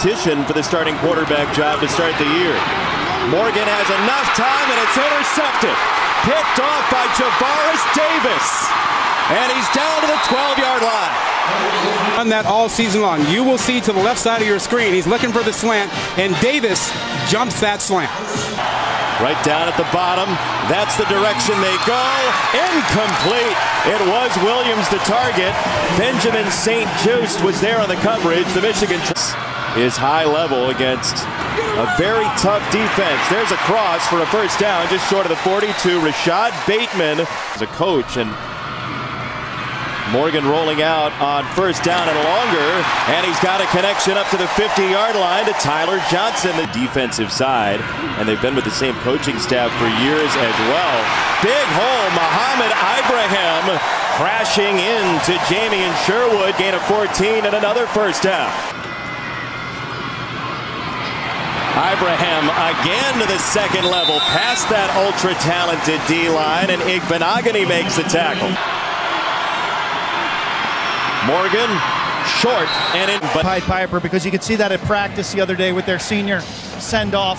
competition for the starting quarterback job to start the year. Morgan has enough time, and it's intercepted. Picked off by Javarris Davis. And he's down to the 12-yard line. Done that all season long. You will see to the left side of your screen. He's looking for the slant, and Davis jumps that slant. Right down at the bottom. That's the direction they go. Incomplete. It was Williams the target. Benjamin St. Just was there on the coverage. The Michigan is high level against a very tough defense. There's a cross for a first down just short of the 42. Rashad Bateman is a coach, and Morgan rolling out on first down and longer, and he's got a connection up to the 50-yard line to Tyler Johnson, the defensive side, and they've been with the same coaching staff for years as well. Big hole, Muhammad Ibrahim crashing into Jamie and Sherwood, gain of 14 and another first down. Ibrahim again to the second level, past that ultra-talented D-line, and Igbinoghene makes the tackle. Morgan short and in Pied Piper, because you could see that at practice the other day with their senior send-off.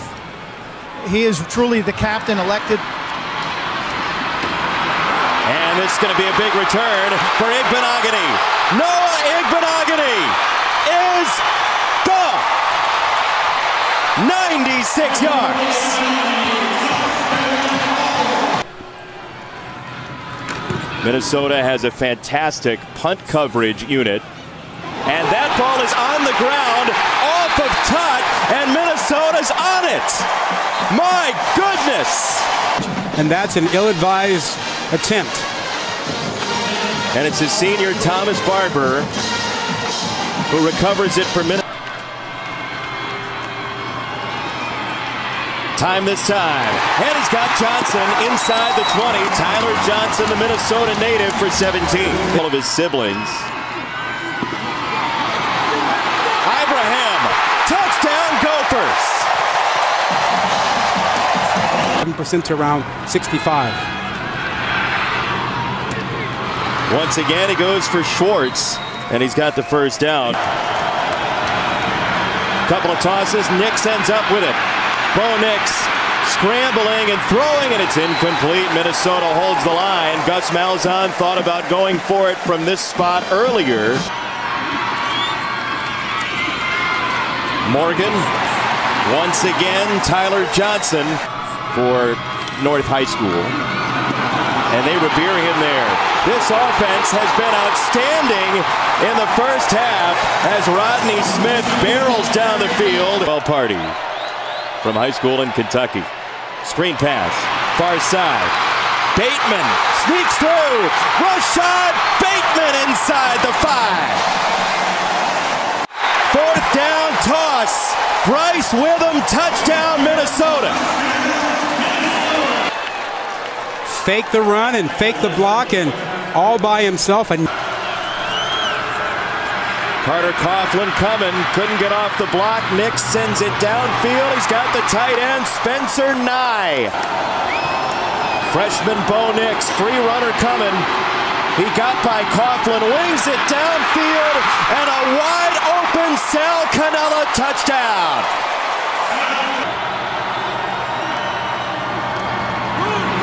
He is truly the captain elected. And it's going to be a big return for Igbinoghene. Noah Igbinoghene is gone. 96 yards. Minnesota has a fantastic punt coverage unit. And that ball is on the ground, off of Tutt, and Minnesota's on it. My goodness! And that's an ill-advised attempt. And it's his senior, Thomas Barber, who recovers it for Minnesota. Time this time, and he's got Johnson inside the 20. Tyler Johnson, the Minnesota native, for 17. All of his siblings. Ibrahim, touchdown Gophers. 7% to around 65. Once again, he goes for Schwartz, and he's got the first down. Couple of tosses, Nix ends up with it. Bo Nix scrambling and throwing, and it's incomplete. Minnesota holds the line. Gus Malzahn thought about going for it from this spot earlier. Morgan, once again, Tyler Johnson for North High School. And they revere him there. This offense has been outstanding in the first half as Rodney Smith barrels down the field. Well, party. From high school in Kentucky. Screen pass, far side. Bateman sneaks through. Rashad Bateman inside the 5. Fourth down toss. Bryce Witham, touchdown Minnesota. Fake the run and fake the block, and all by himself. And Carter Coughlin coming, couldn't get off the block. Nix sends it downfield. He's got the tight end, Spencer Nye. Freshman Bo Nix, free runner coming. He got by Coughlin, wings it downfield, and a wide open Sal Canella touchdown.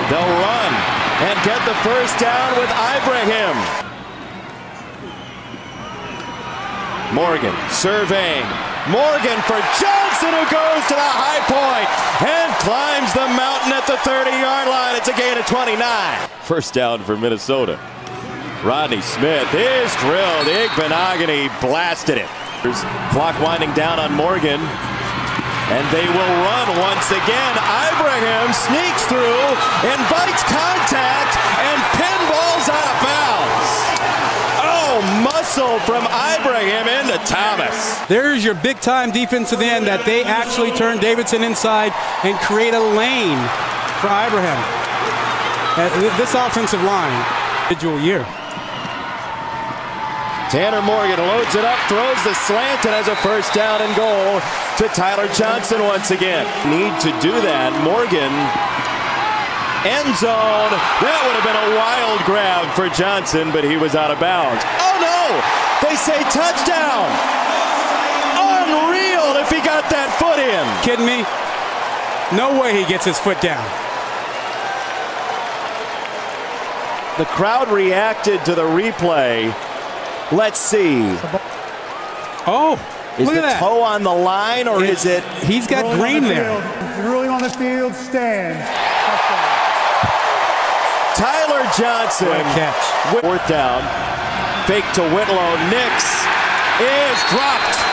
They'll run and get the first down with Ibrahim. Morgan surveying. Morgan for Johnson, who goes to the high point and climbs the mountain at the 30-yard line. It's a gain of 29. First down for Minnesota. Rodney Smith is drilled. Igbinoghene blasted it. There's clock winding down on Morgan. And they will run once again. Ibrahim sneaks through, invites contact, and pinballs out of bounds. Muscle from Ibrahim into Thomas. There's your big-time defensive end that they actually turn Davidson inside and create a lane for Ibrahim. This offensive line, individual year. Tanner Morgan loads it up, throws the slant, and has a first down and goal to Tyler Johnson once again. Need to do that. Morgan, end zone. That would have been a wild grab for Johnson, but he was out of bounds. Oh no! They say touchdown! Unreal! if he got that foot in. Kidding me? No way he gets his foot down. The crowd reacted to the replay. Let's see. Oh, look at that. Is the toe on the line, or is it? He's got green there. The ruling on the field stands. Tyler Johnson. What a catch. Fourth down. Fake to Whitlow. Nix is dropped.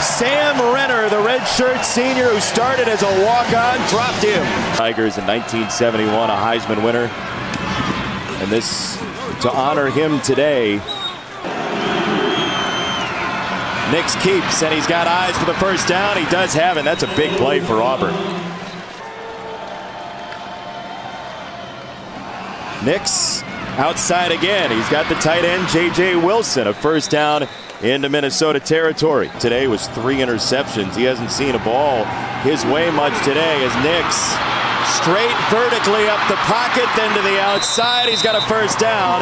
Sam Renner, the redshirt senior who started as a walk-on, dropped him. Tigers in 1971, a Heisman winner. And this, to honor him today. Nix keeps, and he's got eyes for the first down. He does have it. That's a big play for Auburn. Nix outside again. He's got the tight end, J.J. Wilson. A first down into Minnesota territory. Today was 3 interceptions. He hasn't seen a ball his way much today as Nix. Straight vertically up the pocket, then to the outside. He's got a first down.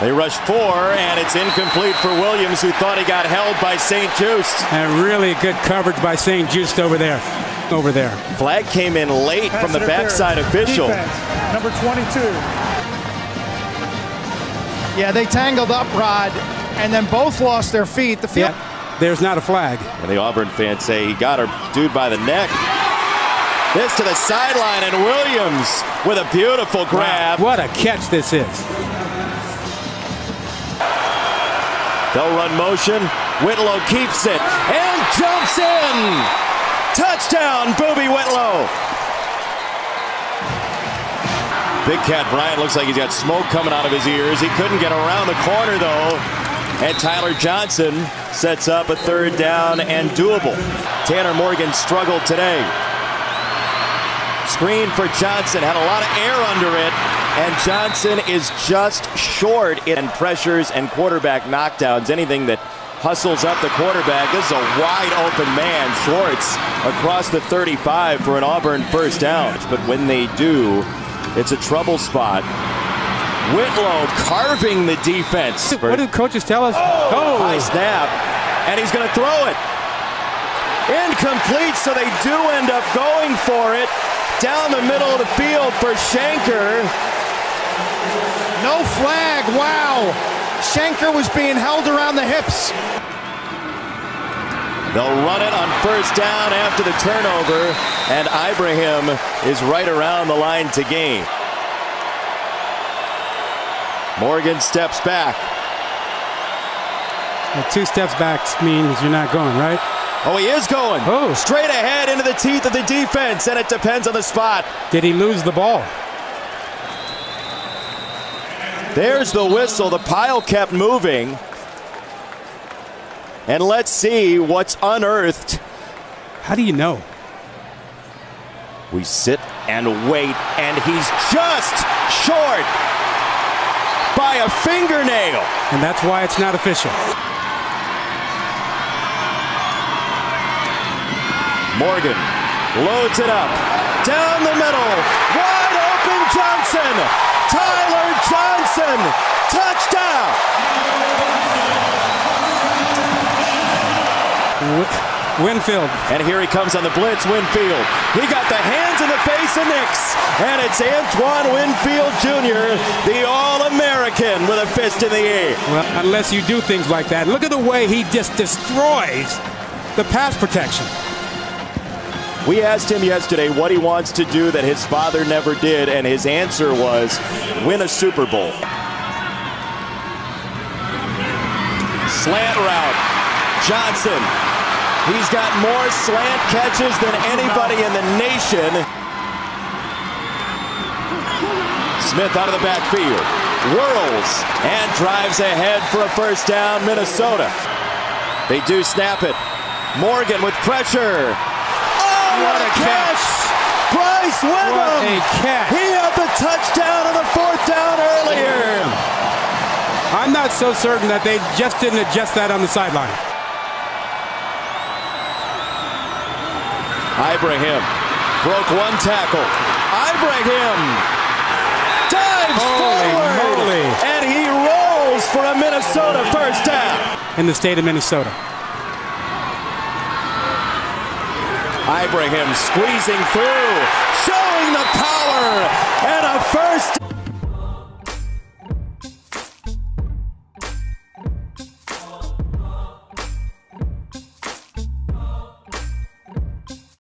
They rush 4, and it's incomplete for Williams, who thought he got held by St. Just. And really good coverage by St. Just over there. Flag came in late from the backside official. Defense, number 22. Yeah, they tangled up, Rod, and then both lost their feet. The field. Yeah. There's not a flag. And the Auburn fans say he got her dude by the neck. This to the sideline, and Williams with a beautiful grab. Wow, what a catch this is. They'll run motion. Whitlow keeps it and jumps in. Touchdown, Boobie Whitlow. Big Cat Bryant looks like he's got smoke coming out of his ears. He couldn't get around the corner, though. And Tyler Johnson sets up a third down and doable. Tanner Morgan struggled today. Screen for Johnson, had a lot of air under it, and Johnson is just short in pressures and quarterback knockdowns. Anything that hustles up the quarterback. This is a wide open man, Schwartz, across the 35 for an Auburn first down. But when they do, it's a trouble spot. Whitlow carving the defense. What did coaches tell us? Oh, high snap, and he's going to throw it. Incomplete, so they do end up going for it. Down the middle of the field for Shanker. No flag, wow. Shanker was being held around the hips. They'll run it on first down after the turnover, and Ibrahim is right around the line to gain. Morgan steps back. Well, 2 steps back means you're not going, right? Oh, he is going. Oh. Straight ahead into the teeth of the defense, and it depends on the spot. Did he lose the ball? There's the whistle. The pile kept moving. And let's see what's unearthed. How do you know? We sit and wait, and he's just short. By a fingernail. And that's why it's not official. Morgan loads it up. Down the middle. Wide open Johnson. Tyler Johnson. Touchdown. Winfield. And here he comes on the blitz. Winfield. He got the hands in the face of Nix. And it's Antoine Winfield Jr., the All-American, with a fist in the air. Well, unless you do things like that. Look at the way he just destroys the pass protection. We asked him yesterday what he wants to do that his father never did, and his answer was win a Super Bowl. Slant route. Johnson. He's got more slant catches than anybody in the nation. Smith out of the backfield. Whirls and drives ahead for a first down, Minnesota. They do snap it. Morgan with pressure. Oh, what a catch! Bryce Witham! What a catch! He had the touchdown on the fourth down earlier. I'm not so certain that they just didn't adjust that on the sideline. Ibrahim broke one tackle. Ibrahim dives forward, and he rolls for a Minnesota first down. In the state of Minnesota. Ibrahim squeezing through, showing the power, and a first.